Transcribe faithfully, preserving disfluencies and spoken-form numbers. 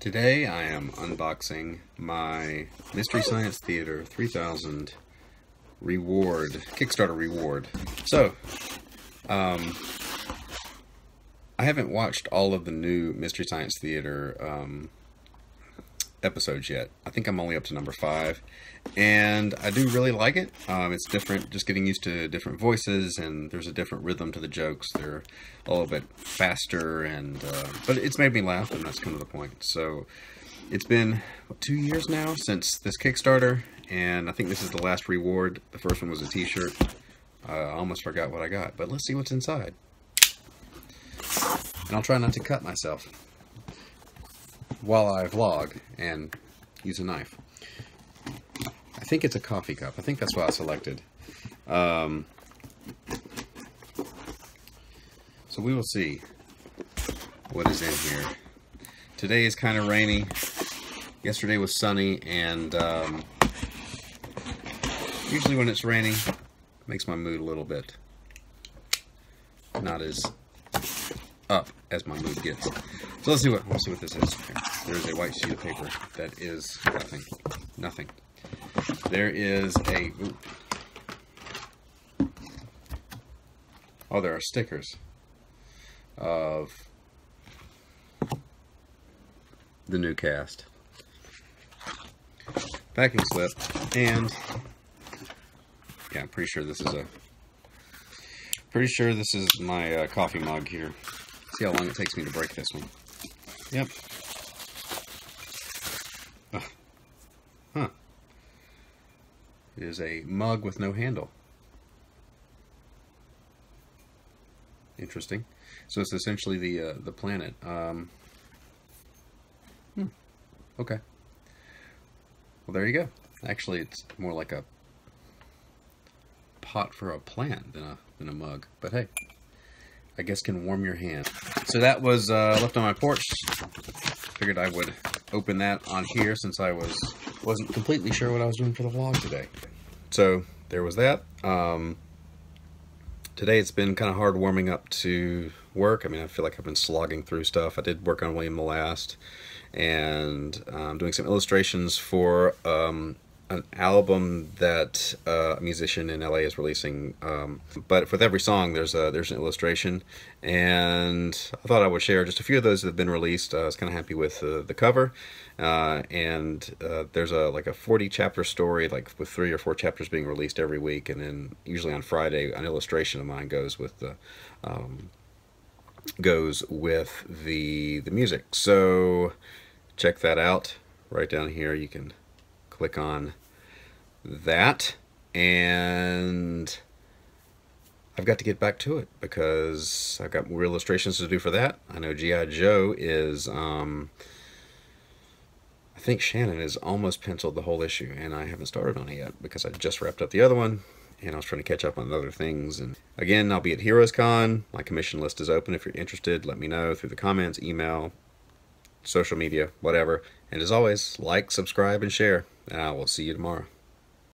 Today I am unboxing my Mystery Science Theater three thousand reward, Kickstarter reward. So, um, I haven't watched all of the new Mystery Science Theater um, episodes yet. I think I'm only up to number five, and I do really like it. Um, it's different, just getting used to different voices, and there's a different rhythm to the jokes. They're a little bit faster, and uh, but it's made me laugh, and that's kind of the point. So it's been what, two years now since this Kickstarter, and I think this is the last reward. The first one was a t-shirt. uh, I almost forgot what I got, but let's see what's inside, and I'll try not to cut myself while I vlog and use a knife. I think it's a coffee cup. I think that's what I selected. Um, so we will see what is in here. Today is kind of rainy. Yesterday was sunny, and um, usually when it's raining, it makes my mood a little bit not as up as my mood gets. So let's see what let's see what this is. Okay. There is a white sheet of paper that is nothing. Nothing. There is a. Ooh. Oh, there are stickers of the new cast, backing slip, and yeah, I'm pretty sure this is a. Pretty sure this is my uh, coffee mug here. See how long it takes me to break this one. Yep. Ugh. Huh. It is a mug with no handle. Interesting. So it's essentially the uh, the planet. Um, hmm. Okay. Well, there you go. Actually, it's more like a pot for a plant than a than a mug. But hey, I guess can warm your hand. So that was uh, left on my porch. Figured I would open that on here since I was, wasn't completely sure what I was doing for the vlog today. So there was that. Um, today it's been kind of hard warming up to work. I mean, I feel like I've been slogging through stuff. I did work on William the Last, and um, doing some illustrations for um, an album that uh, a musician in L A is releasing, um, but with every song there's a, there's an illustration, and I thought I would share just a few of those that have been released. Uh, I was kind of happy with uh, the cover, uh, and uh, there's a like a forty chapter story, like with three or four chapters being released every week, and then usually on Friday an illustration of mine goes with the um, goes with the the music. So check that out. Right down here you can click on that, and I've got to get back to it because I've got more illustrations to do for that. I know G I Joe is, um, I think Shannon is almost penciled the whole issue, and I haven't started on it yet because I just wrapped up the other one, and I was trying to catch up on other things. And again, I'll be at Heroes Con. My commission list is open. If you're interested, let me know through the comments, email, social media, whatever. And as always, like, subscribe, and share. And I will see you tomorrow.